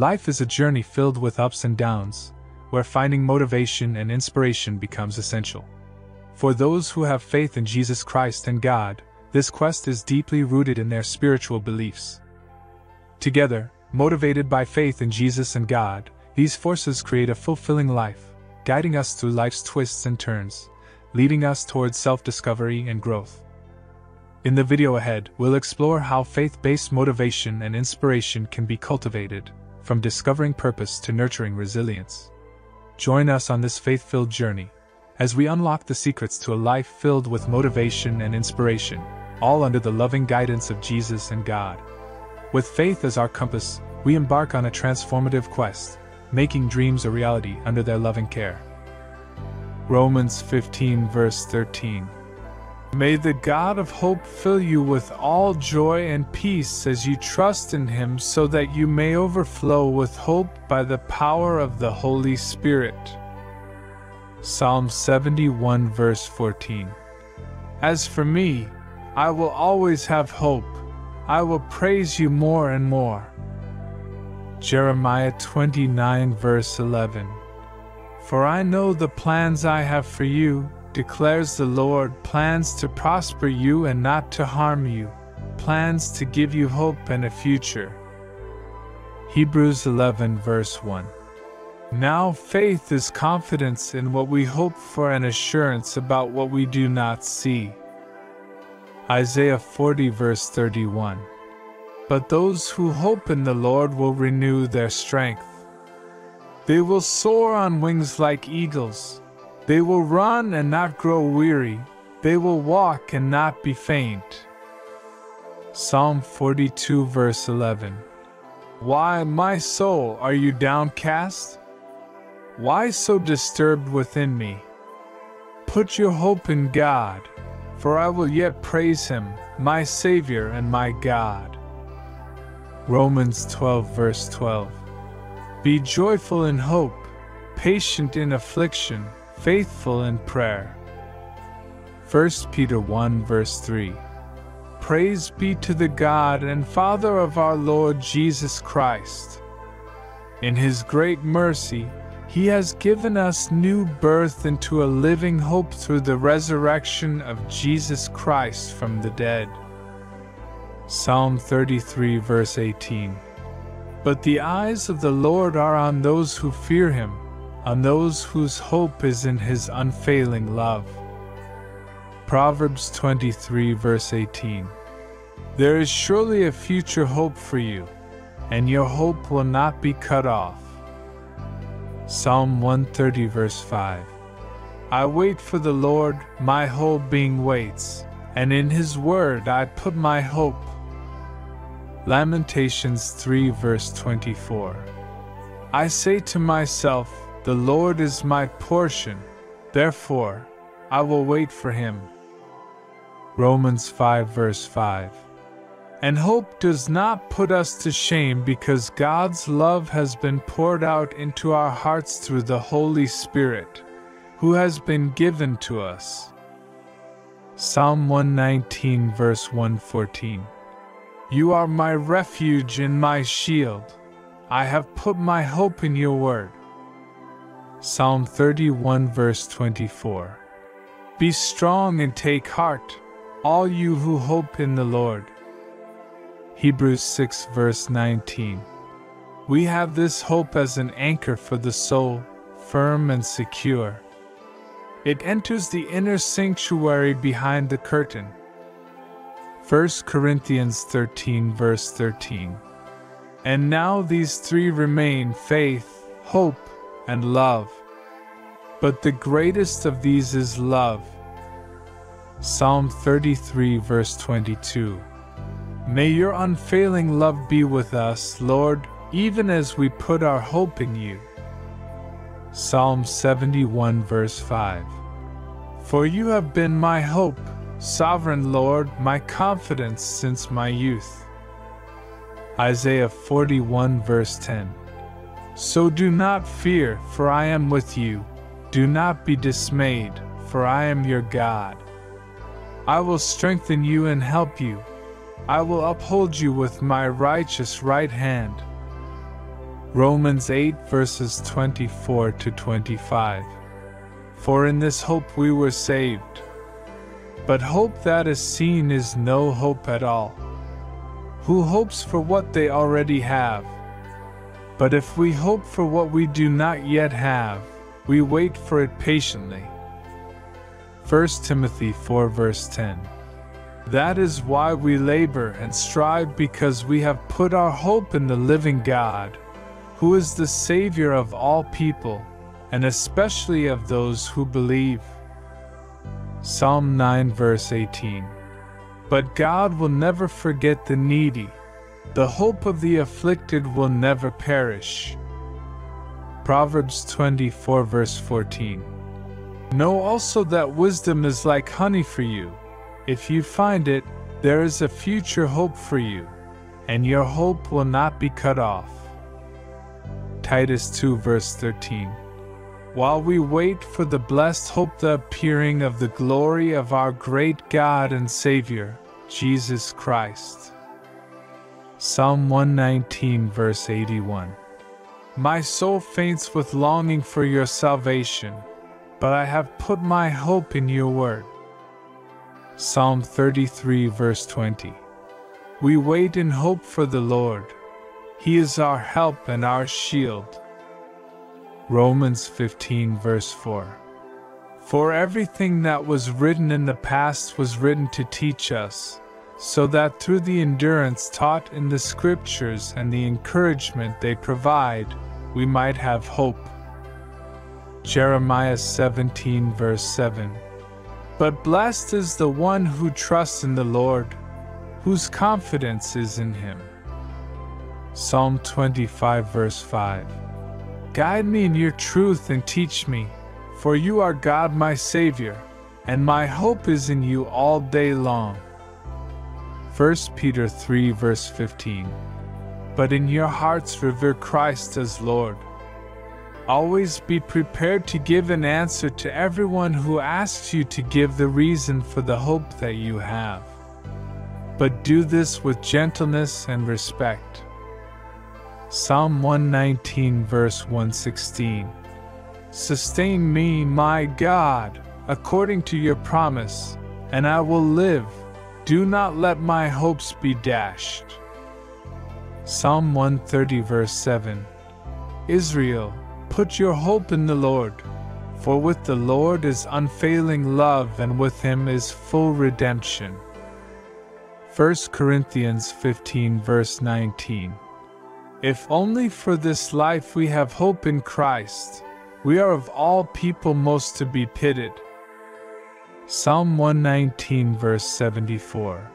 Life is a journey filled with ups and downs, where finding motivation and inspiration becomes essential. For those who have faith in Jesus Christ and God, this quest is deeply rooted in their spiritual beliefs. Together, motivated by faith in Jesus and God, these forces create a fulfilling life, guiding us through life's twists and turns, leading us towards self-discovery and growth. In the video ahead, we'll explore how faith-based motivation and inspiration can be cultivated, from discovering purpose to nurturing resilience. Join us on this faith-filled journey, as we unlock the secrets to a life filled with motivation and inspiration, all under the loving guidance of Jesus and God. With faith as our compass, we embark on a transformative quest, making dreams a reality under their loving care. Romans 15:13. May the God of hope fill you with all joy and peace as you trust in Him, so that you may overflow with hope by the power of the Holy Spirit. Psalm 71:14. As for me, I will always have hope. I will praise you more and more. Jeremiah 29:11. For I know the plans I have for you, declares the Lord, plans to prosper you and not to harm you, plans to give you hope and a future. Hebrews 11:1. Now faith is confidence in what we hope for and assurance about what we do not see. Isaiah 40:31. But those who hope in the Lord will renew their strength. They will soar on wings like eagles. They will run and not grow weary. They will walk and not be faint. Psalm 42:11. Why, my soul, are you downcast? Why so disturbed within me? Put your hope in God, for I will yet praise Him, my Savior and my God. Romans 12:12. Be joyful in hope, patient in affliction, faithful in prayer. 1 Peter 1:3. Praise be to the God and Father of our Lord Jesus Christ. In His great mercy, He has given us new birth into a living hope through the resurrection of Jesus Christ from the dead. Psalm 33:18. But the eyes of the Lord are on those who fear Him, on those whose hope is in His unfailing love. Proverbs 23:18. There is surely a future hope for you, and your hope will not be cut off. Psalm 130:5. I wait for the Lord, my whole being waits, and in His word I put my hope. Lamentations 3:24. I say to myself, the Lord is my portion, therefore I will wait for Him. Romans 5:5. And hope does not put us to shame, because God's love has been poured out into our hearts through the Holy Spirit, who has been given to us. Psalm 119:114. You are my refuge and my shield. I have put my hope in your word. Psalm 31:24. Be strong and take heart, all you who hope in the Lord. Hebrews 6:19. We have this hope as an anchor for the soul, firm and secure. It enters the inner sanctuary behind the curtain. 1 Corinthians 13:13. And now these three remain: faith, hope, and love. But the greatest of these is love. Psalm 33:22. May your unfailing love be with us, Lord, even as we put our hope in you. Psalm 71:5. For you have been my hope, sovereign Lord, my confidence since my youth. Isaiah 41:10. So do not fear, for I am with you. Do not be dismayed, for I am your God. I will strengthen you and help you. I will uphold you with my righteous right hand. Romans 8 verses 24 to 25. For in this hope we were saved. But hope that is seen is no hope at all. Who hopes for what they already have? But if we hope for what we do not yet have, we wait for it patiently. 1 Timothy 4 verse 10. That is why we labor and strive, because we have put our hope in the living God, who is the Savior of all people, and especially of those who believe. Psalm 9 verse 18. But God will never forget the needy. The hope of the afflicted will never perish. Proverbs 24 verse 14. Know also that wisdom is like honey for you. If you find it, there is a future hope for you, and your hope will not be cut off. Titus 2 verse 13. While we wait for the blessed hope, the appearing of the glory of our great God and Savior, Jesus Christ. Psalm 119 verse 81. My soul faints with longing for your salvation, but I have put my hope in your word. Psalm 33 verse 20. We wait in hope for the Lord. He is our help and our shield. Romans 15 verse 4. For everything that was written in the past was written to teach us, so that through the endurance taught in the Scriptures and the encouragement they provide, we might have hope. Jeremiah 17 verse 7. But blessed is the one who trusts in the Lord, whose confidence is in him. Psalm 25 verse 5. Guide me in your truth and teach me, for you are God my Savior, and my hope is in you all day long. 1 Peter 3 verse 15. But in your hearts revere Christ as Lord. Always be prepared to give an answer to everyone who asks you to give the reason for the hope that you have. But do this with gentleness and respect. Psalm 119 verse 116. Sustain me, my God, according to your promise, and I will live. Do not let my hopes be dashed. Psalm 130 verse 7. Israel, put your hope in the Lord, for with the Lord is unfailing love, and with him is full redemption. 1 Corinthians 15 verse 19. If only for this life we have hope in Christ, we are of all people most to be pitied. Psalm 119 verse 74.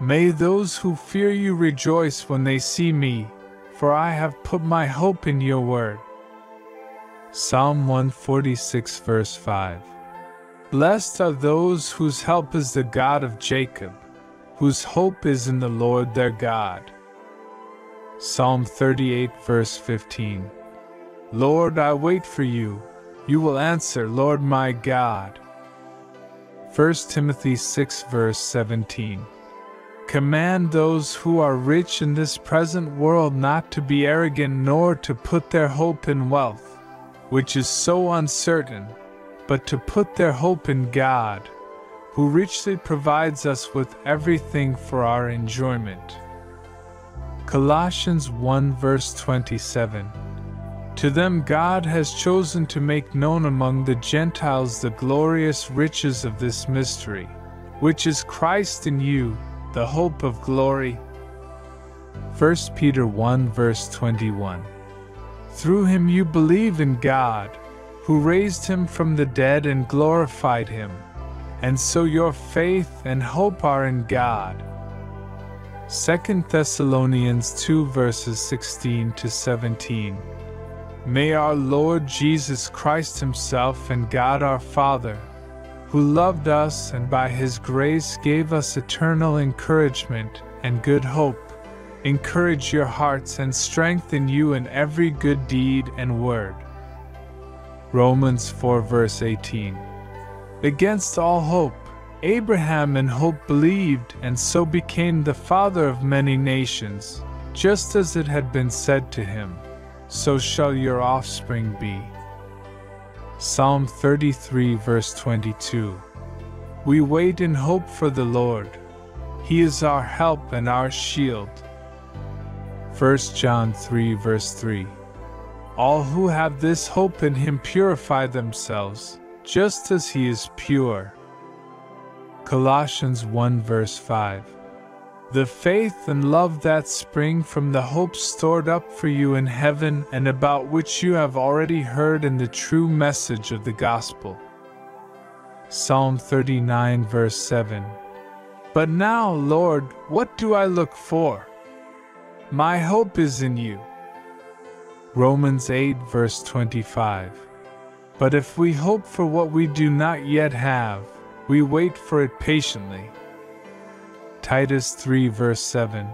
May those who fear you rejoice when they see me, for I have put my hope in your word. Psalm 146 verse 5. Blessed are those whose help is the God of Jacob, whose hope is in the Lord their God. Psalm 38 verse 15. Lord, I wait for you. You will answer, Lord my God. 1 Timothy 6 verse 17. Command those who are rich in this present world not to be arrogant, nor to put their hope in wealth, which is so uncertain, but to put their hope in God, who richly provides us with everything for our enjoyment. Colossians 1 verse 27. To them God has chosen to make known among the Gentiles the glorious riches of this mystery, which is Christ in you, the hope of glory. 1 Peter 1 verse 21. Through him you believe in God, who raised him from the dead and glorified him, and so your faith and hope are in God. 2 Thessalonians 2 verses 16 to 17. May our Lord Jesus Christ himself and God our Father, who loved us and by his grace gave us eternal encouragement and good hope, encourage your hearts and strengthen you in every good deed and word. Romans 4 verse 18. Against all hope, Abraham in hope believed, and so became the father of many nations, just as it had been said to him, so shall your offspring be. Psalm 33 verse 22. We wait and hope for the Lord. He is our help and our shield. 1 John 3 verse 3. All who have this hope in him purify themselves, just as he is pure. Colossians 1 verse 5. The faith and love that spring from the hope stored up for you in heaven and about which you have already heard in the true message of the gospel. Psalm 39 verse 7. But now, Lord, what do I look for? My hope is in you. Romans 8 verse 25. But if we hope for what we do not yet have, we wait for it patiently. Titus 3 verse 7.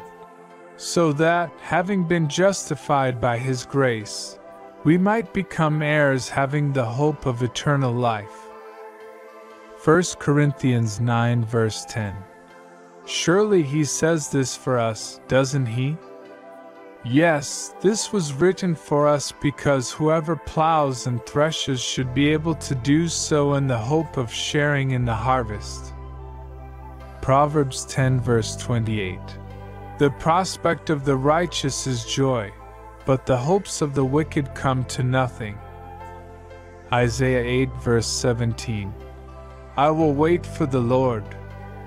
So that, having been justified by his grace, we might become heirs having the hope of eternal life. 1 Corinthians 9 verse 10. Surely he says this for us, doesn't he? Yes, this was written for us because whoever plows and threshes should be able to do so in the hope of sharing in the harvest. Proverbs 10 verse 28. The prospect of the righteous is joy, but the hopes of the wicked come to nothing. Isaiah 8 verse 17. I will wait for the Lord,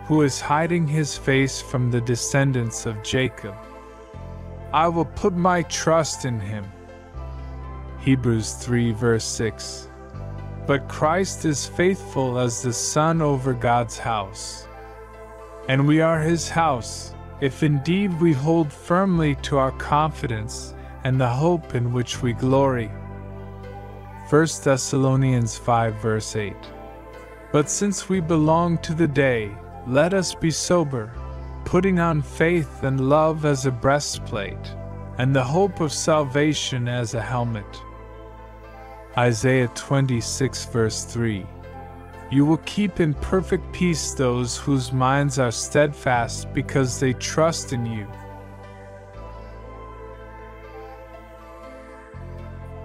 who is hiding his face from the descendants of Jacob. I will put my trust in him. Hebrews 3 verse 6. But Christ is faithful as the Son over God's house. And we are his house, if indeed we hold firmly to our confidence and the hope in which we glory. 1 Thessalonians 5 verse 8. But since we belong to the day, let us be sober, putting on faith and love as a breastplate, and the hope of salvation as a helmet. Isaiah 26 verse 3. You will keep in perfect peace those whose minds are steadfast because they trust in you.